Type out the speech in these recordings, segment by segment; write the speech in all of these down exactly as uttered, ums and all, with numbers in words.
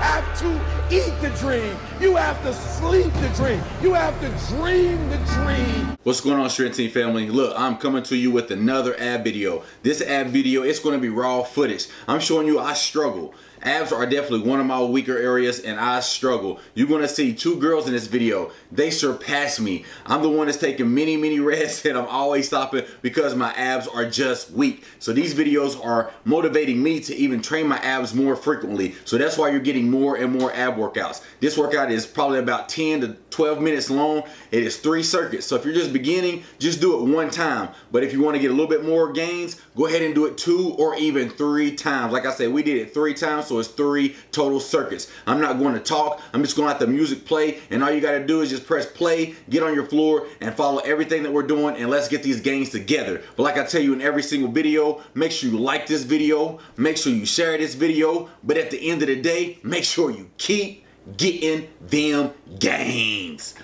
have to eat the dream. You have to sleep the dream. You have to dream the dream. What's going on, Strength Team family? Look, I'm coming to you with another ab video. This ab video, it's going to be raw footage. I'm showing you I struggle. Abs are definitely one of my weaker areas, and I struggle. You're going to see two girls in this video. They surpass me. I'm the one that's taking many, many rests, and I'm always stopping because my abs are just weak. So these videos are motivating me to even train my abs more frequently. So that's why you're getting more and more ab workouts. This workout is probably about ten to twelve minutes long. It is three circuits. So if you're just beginning, just do it one time. But if you want to get a little bit more gains, go ahead and do it two or even three times. Like I said, we did it three times. So it's three total circuits. I'm not going to talk. I'm just going to let the music play, and all you got to do is just press play, get on your floor, and follow everything that we're doing, and let's get these gains together. But like I tell you in every single video, make sure you like this video, make sure you share this video, but at the end of the day, make sure you keep getting them gains.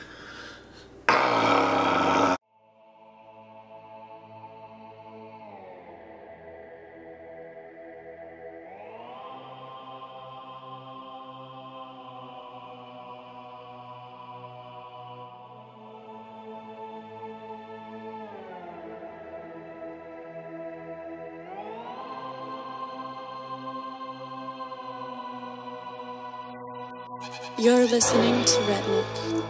Ah. You're listening to Redneck.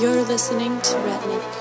You're listening to Redneck.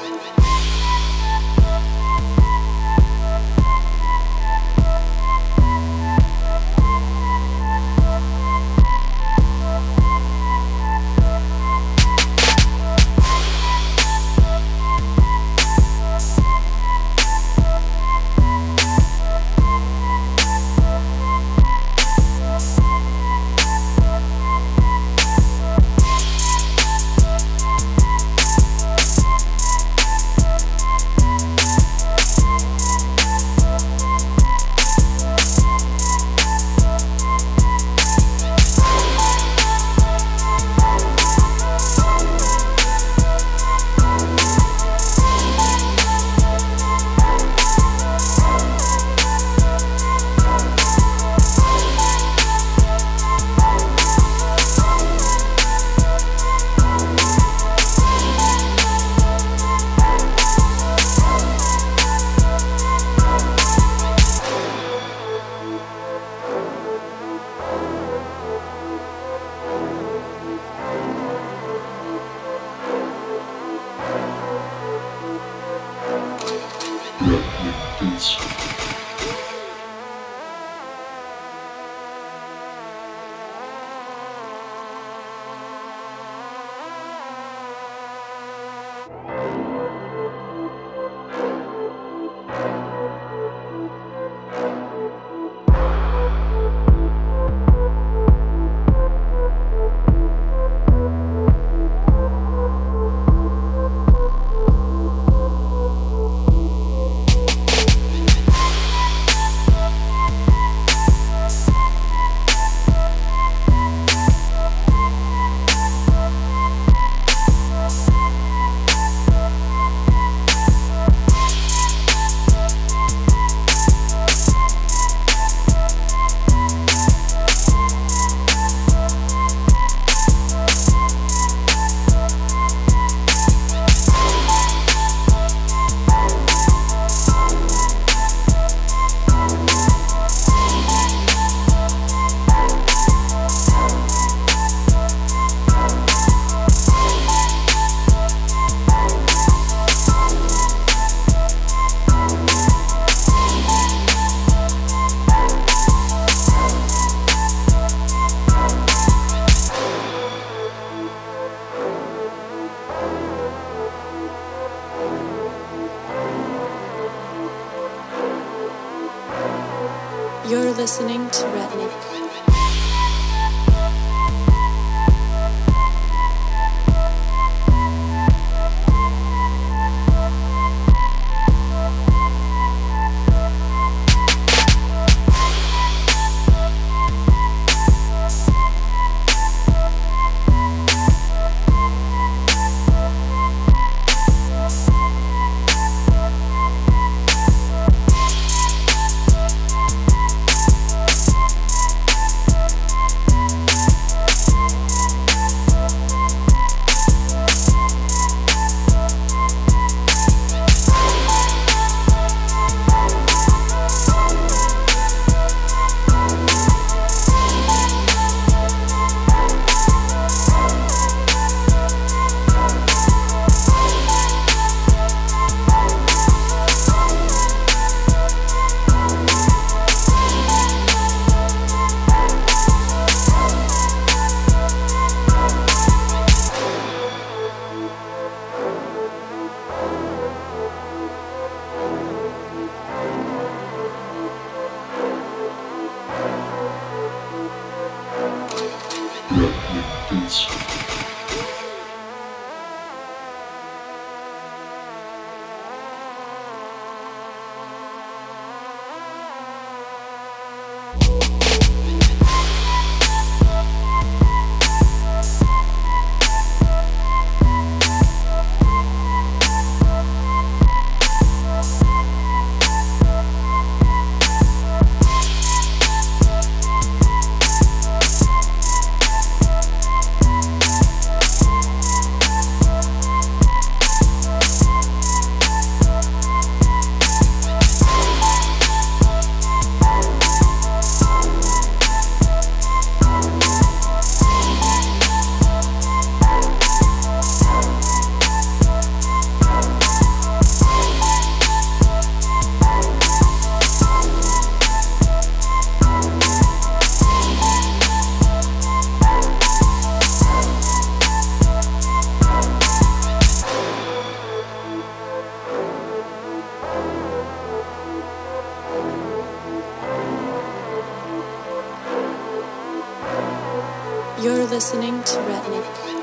You're listening to Retnik.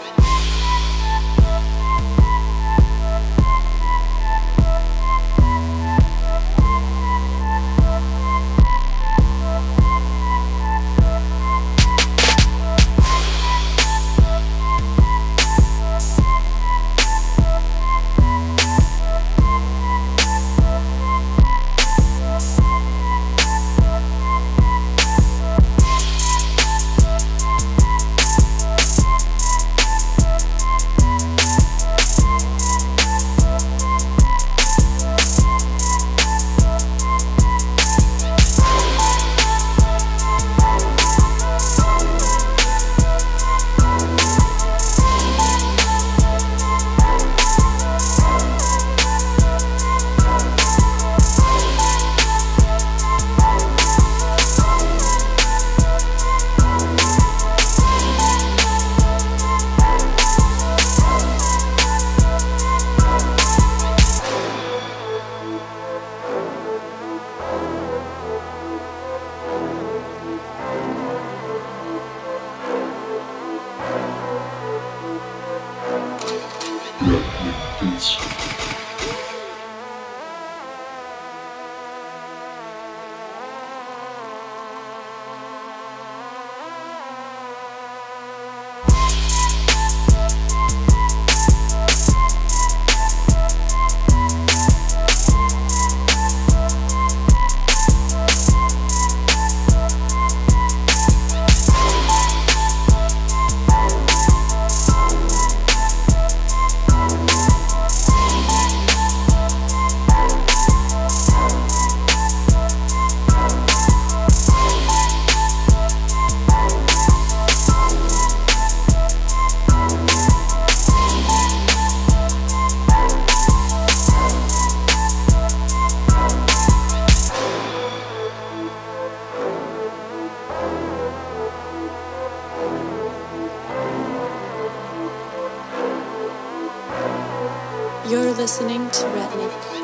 You're listening to Retnik.